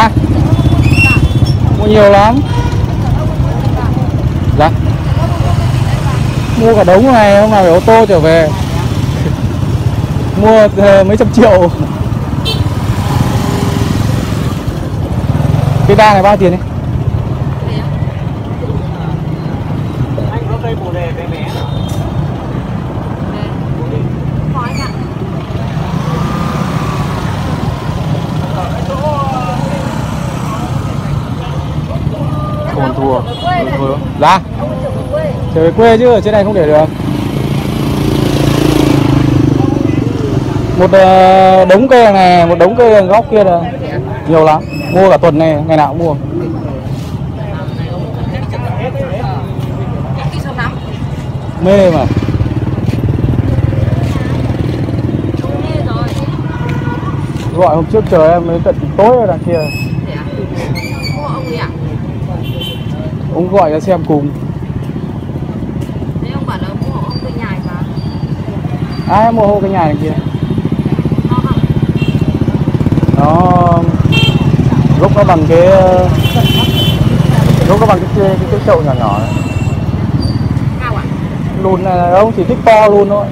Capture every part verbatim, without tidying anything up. Hả? Mua nhiều lắm. Dạ. Mua cả đống này không mà phải ô tô trở về. Mua mấy trăm triệu. Cái đa này bao tiền đấy? Anh có cây bồ đề bé bé nào? Khói ạ. Còn thua. Dạ. Trở về quê chứ ở trên này không để được. Một đống cây này, một đống cây góc kia là nhiều lắm. Mua cả tuần này, ngày nào cũng mua. Mê mà. Gọi hôm trước chờ em đến tận tối ở đằng kia. Ông gọi ra xem cùng. Thế ông bảo là mua hộ ông cái nhà này mà. À em mua hộ cái nhà này kia. Nó lúc nó bằng cái lúc nó bằng cái cái, cái, cái chậu nhỏ nhỏ này. Lùn này ông chỉ thích to luôn thôi.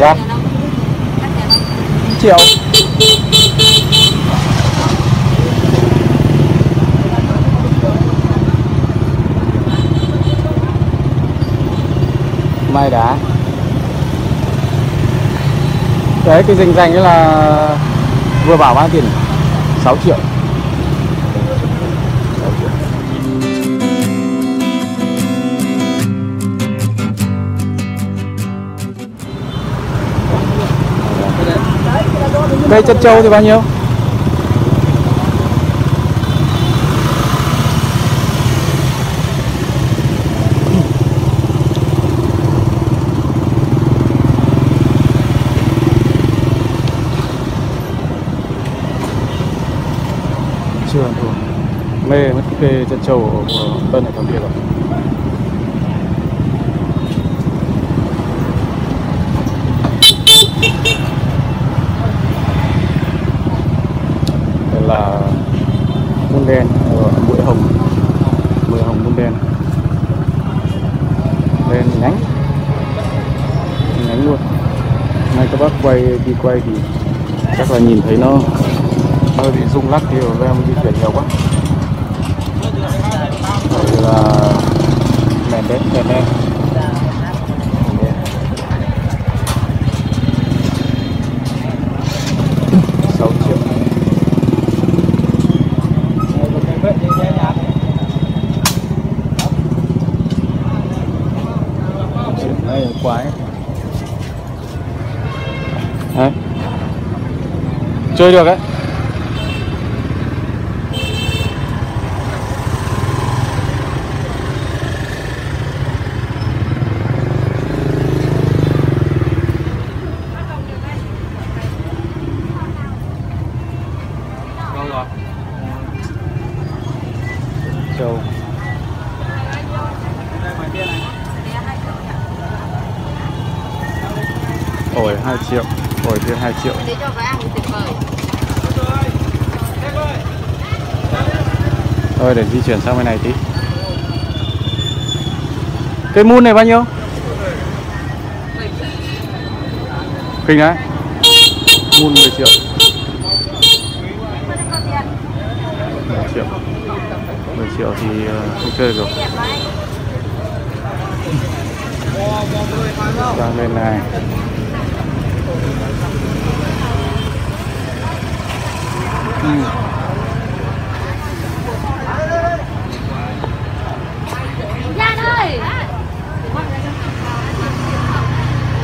Dạ. Chiều. Mai đá. Đấy cái rình rành ấy là vừa bảo bao tiền sáu triệu. Cây chân trâu thì bao nhiêu? Chưa ăn thua. Mê mất cây chân trâu của Tân này thằng kia rồi. Là muôn đen, mũi hồng, mũi hồng muôn đen, đen nhánh, nhánh luôn. Nay các bác quay đi quay thì chắc là nhìn thấy nó hơi bị rung lắc thì rồi em di chuyển nhiều quá. Đây là mèn đen, mèn đen. Đấy. Chơi được đấy. Châu. Ổi hai triệu. Ổi kia hai triệu. Thôi để di chuyển sang bên này tí. Cây mun này bao nhiêu? Kinh đấy. Mun mười triệu. mười triệu. mười triệu thì không chơi được. Sang bên này. Ừ.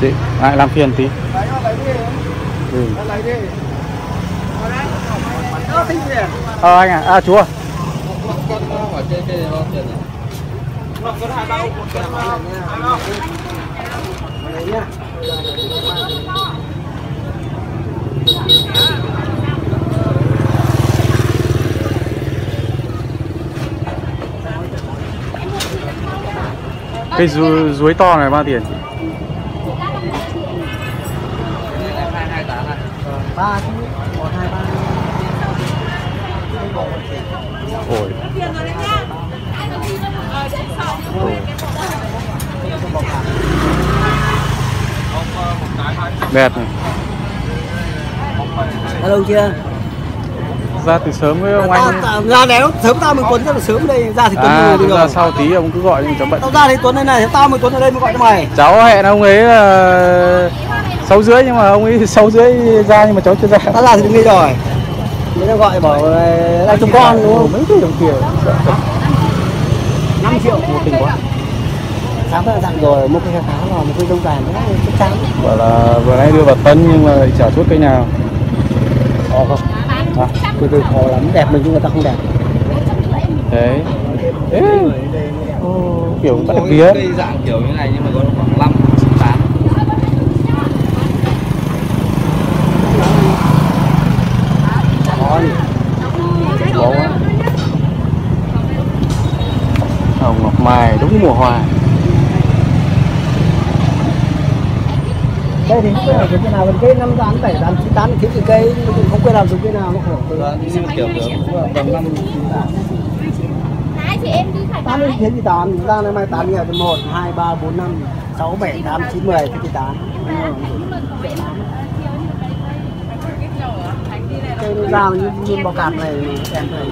Chị lại làm phiền tí. Ừ. Ờ anh à, à chú à. Cái ruối to này bao tiền? ba Đẹp này. Hello chưa? Ra từ sớm với ông anh. Ra này nó sớm tao mình Tuấn rất là sớm đây, ra thì Tuấn à, đi rồi. Sau tí ông cứ gọi cho bận. Tao ra thì Tuấn đây này, tao mới Tuấn ở đây mới gọi cho mày. Cháu hẹn ông ấy là sáu rưỡi nhưng mà ông ấy sáu rưỡi ra nhưng mà cháu chưa ra. Tao ra thì đừng đi rồi. Nó gọi bảo là chồng con đúng không? Mấy tỷ đồng tiền. năm triệu một tình quá. Sáng đã dặn rồi, một cây khá khá rồi, một cây dâu dài nữa, chắc chắn. Bảo là vừa nãy đưa vào Tân nhưng mà chả chốt cây nào. Khó không? À, từ từ khó lắm, đẹp mình nhưng người ta không đẹp. Đấy. Ê. Ô, kiểu bắt vía. Cây dạng kiểu như này nhưng mà có khoảng năm, chín, tám. Ngon. Ngon quá. Hồng ngọc mài đúng mùa hoa. Đây thì không biết cái nào còn cây năm tán bảy tán chín tán thì cây không cây nào dùng cây nào nó khổ từ kiểu tầm năm chín tán. Chị em đi phải tán đến thì tán ra này mai tán nghèo từ một hai ba bốn năm sáu bảy tám chín mười thì tán. Cây nó ra như như bò cạp này em thấy.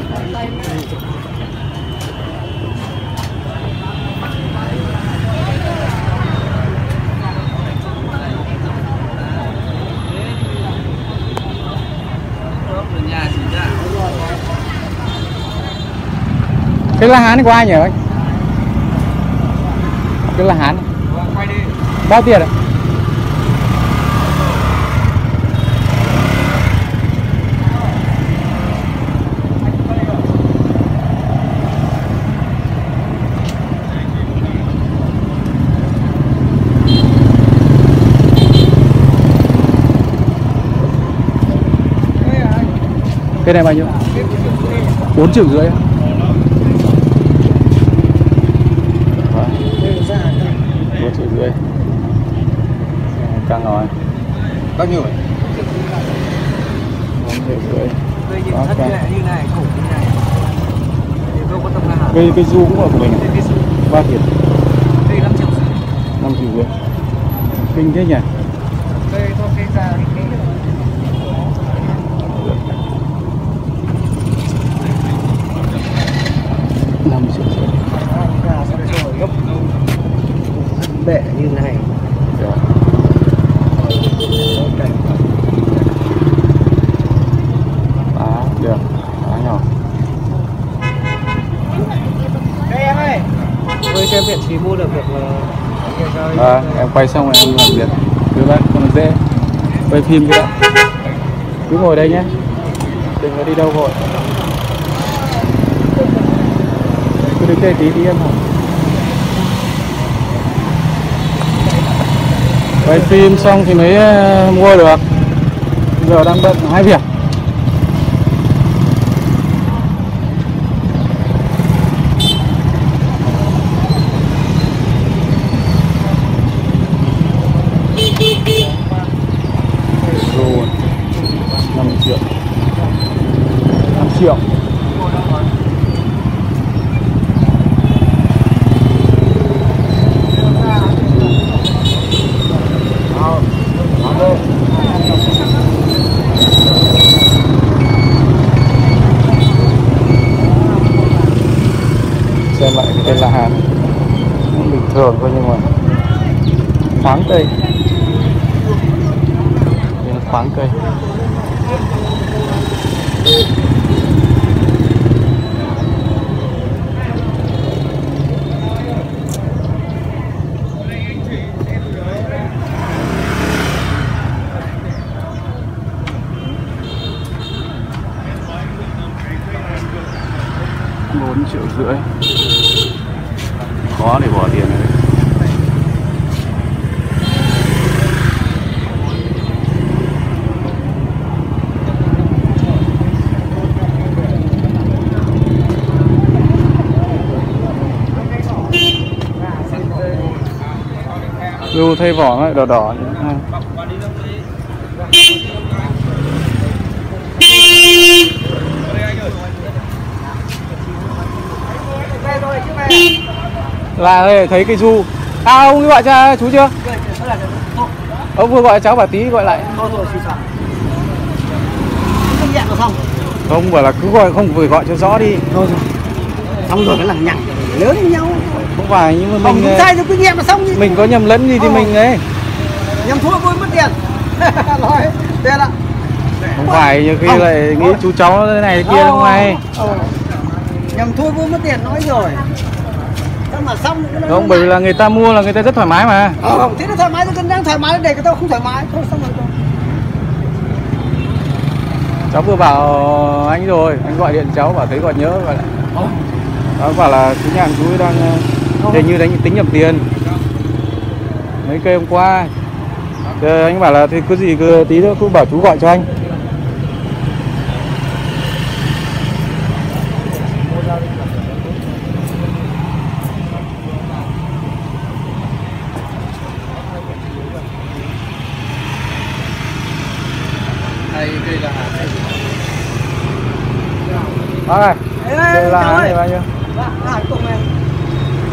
Cái La Hán này của ai nhỉ anh? Cái La Hán quay đi. Bao tiền ạ? Cái này bao nhiêu? bốn triệu rưỡi. bốn triệu rưỡi. Căng rồi. Bao nhiêu vậy? bốn triệu rưỡi. Cái cái du cũng ở của mình. ba triệu. Đây năm triệu rưỡi. năm triệu rưỡi. Kinh thế nhỉ? Đây thôi cái ra cái bệ như này. Được. Đó, được. Đó nhỏ. Đây em ơi. Với xem viện thì mua được việc là... à, em quay xong rồi em làm việc. Đưa bác con dễ. Quay phim kìa. Cứ ngồi đây nhé. Đừng có đi đâu vội. Cứ đứng đây tí đi em hả? Quay phim xong thì mới mua được. Giờ đang bận hai việc. Rồi. năm triệu. năm triệu. Xem lại cái tên La Hán bình thường thôi nhưng mà khoáng cây, khoáng cây. bốn triệu rưỡi. Khó để bỏ tiền này. Lưu thay vỏ lại đỏ đỏ nữa. Là thấy cây du. À ông gọi cho chú chưa? Ông vừa gọi cháu bảo tí gọi lại. Thôi rồi xin chào. Không nhận được không? Không, bảo là cứ gọi không vừa gọi cho rõ đi. Thôi rồi. Xong rồi cái lằng nhằng lớn với nhau. Không phải, nhưng mà mình không sai cho kinh nghiệm là xong. Mình có nhầm lẫn gì thì mình ấy. Nhầm thua vui mất tiền. Nói tiền ạ. Không phải nhiều khi lại nghĩ chú cháu thế này kia không hay. Nhầm thua vui mất tiền nói rồi. Mà xong nó không, bởi là người ta mua là người ta rất thoải mái mà. Ờ, không, thế nó thoải mái, tôi đang thoải mái để cái tao không thoải mái. Thôi xong rồi. Cháu vừa bảo anh rồi, anh gọi điện cháu bảo thấy gọi nhớ gọi lại. Không. Nó bảo là chú nhà chú đang hình như đánh tính nhầm tiền. Mấy cây hôm qua. Trời, anh bảo là thì cứ gì cứ tí nữa cứ bảo chú gọi cho anh. Bác ơi, đây là hán này bao nhiêu? Là hán cùng này.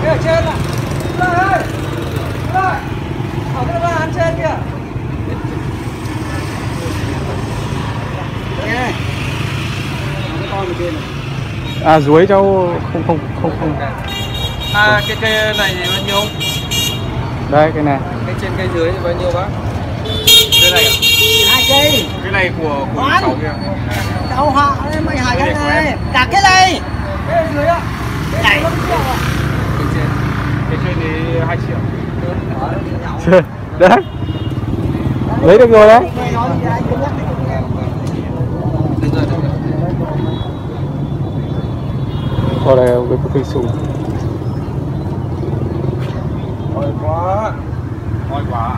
Cái ở trên ạ. Là hán. Là hán trên kìa. Nghe. Con ở trên này. À, dưới cháu không không không không. À, cái cây này thì bao nhiêu? Đây cái này. Cái trên cây dưới thì bao nhiêu bác? Cái này ạ. Hai cây. Cái này của của cháu kìa. Cháu họ nên mày hỏi cái này. Cả cái này. Cái dưới ạ. Cái này. Cái trên. Cái trên thì hai triệu. Đấy. Lấy được rồi đấy. Có đây cái cây sung. Ôi quá. Ôi quá.